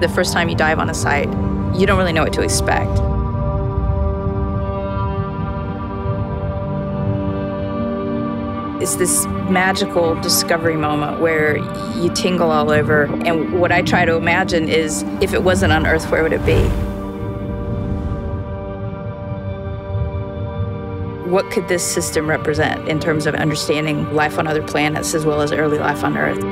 The first time you dive on a site, you don't really know what to expect. It's this magical discovery moment where you tingle all over. And what I try to imagine is, if it wasn't on Earth, where would it be? What could this system represent in terms of understanding life on other planets as well as early life on Earth?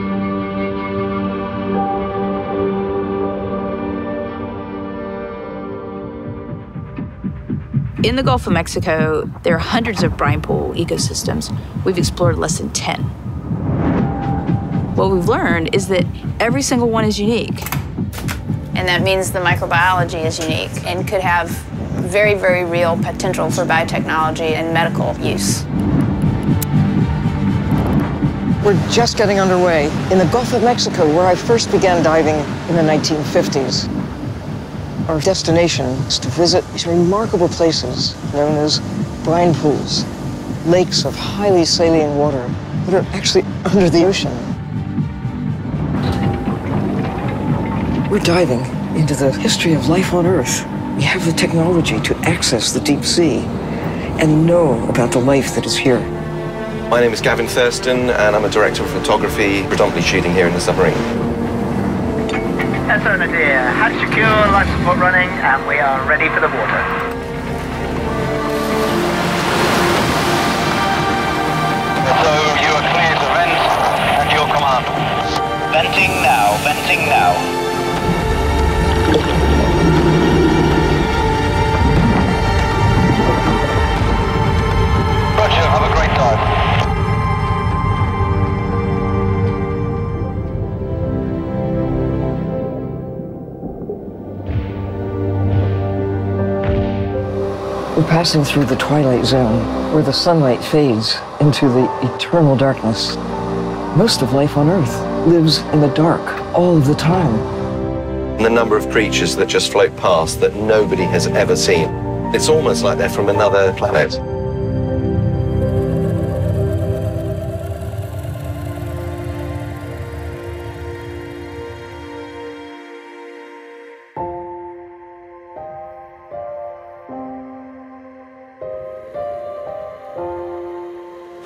In the Gulf of Mexico, there are hundreds of brine pool ecosystems. We've explored less than 10. What we've learned is that every single one is unique. And that means the microbiology is unique and could have very, very real potential for biotechnology and medical use. We're just getting underway in the Gulf of Mexico, where I first began diving in the 1950s. Our destination is to visit these remarkable places known as brine pools, lakes of highly saline water that are actually under the ocean. We're diving into the history of life on Earth. We have the technology to access the deep sea and know about the life that is here. My name is Gavin Thurston, and I'm a director of photography, predominantly shooting here in the submarine. That's on a deer. Hatch secure, life support running, and we are ready for the water. Hello, you are clear to vent at your command. Venting now, venting now. We're passing through the twilight zone, where the sunlight fades into the eternal darkness. Most of life on Earth lives in the dark all of the time. And the number of creatures that just float past that nobody has ever seen. It's almost like they're from another planet.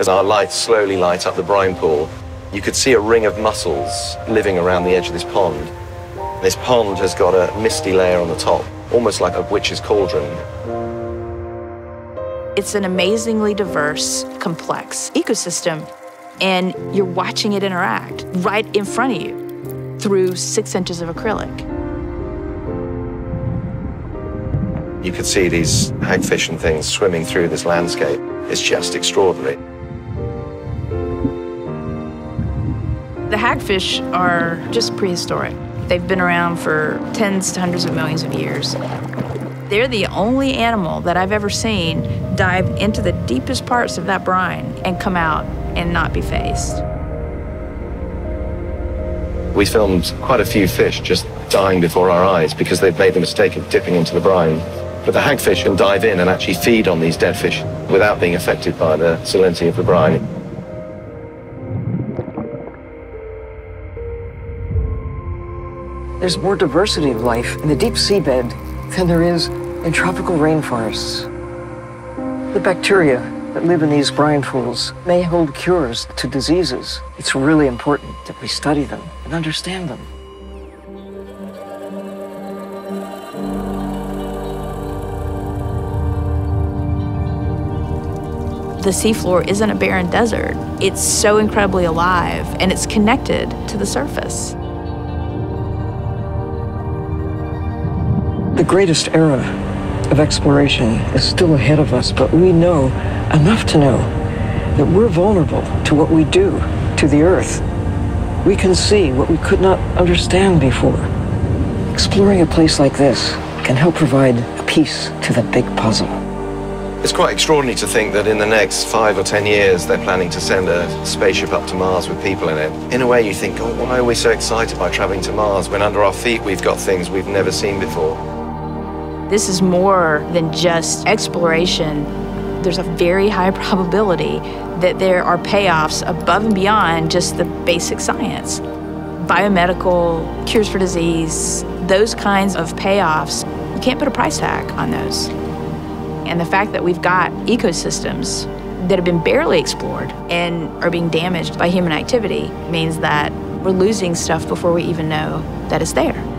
As our lights slowly light up the brine pool, you could see a ring of mussels living around the edge of this pond. This pond has got a misty layer on the top, almost like a witch's cauldron. It's an amazingly diverse, complex ecosystem, and you're watching it interact right in front of you through 6 inches of acrylic. You could see these hagfish and things swimming through this landscape. It's just extraordinary. The hagfish are just prehistoric. They've been around for tens to hundreds of millions of years. They're the only animal that I've ever seen dive into the deepest parts of that brine and come out and not be phased. We filmed quite a few fish just dying before our eyes because they've made the mistake of dipping into the brine. But the hagfish can dive in and actually feed on these dead fish without being affected by the salinity of the brine. There's more diversity of life in the deep seabed than there is in tropical rainforests. The bacteria that live in these brine pools may hold cures to diseases. It's really important that we study them and understand them. The seafloor isn't a barren desert. It's so incredibly alive, and it's connected to the surface. The greatest era of exploration is still ahead of us, but we know enough to know that we're vulnerable to what we do to the Earth. We can see what we could not understand before. Exploring a place like this can help provide a piece to the big puzzle. It's quite extraordinary to think that in the next 5 or 10 years, they're planning to send a spaceship up to Mars with people in it. In a way, you think, oh, why are we so excited by traveling to Mars when under our feet we've got things we've never seen before? This is more than just exploration. There's a very high probability that there are payoffs above and beyond just the basic science. biomedical, cures for disease, those kinds of payoffs, you can't put a price tag on those. And the fact that we've got ecosystems that have been barely explored and are being damaged by human activity means that we're losing stuff before we even know that it's there.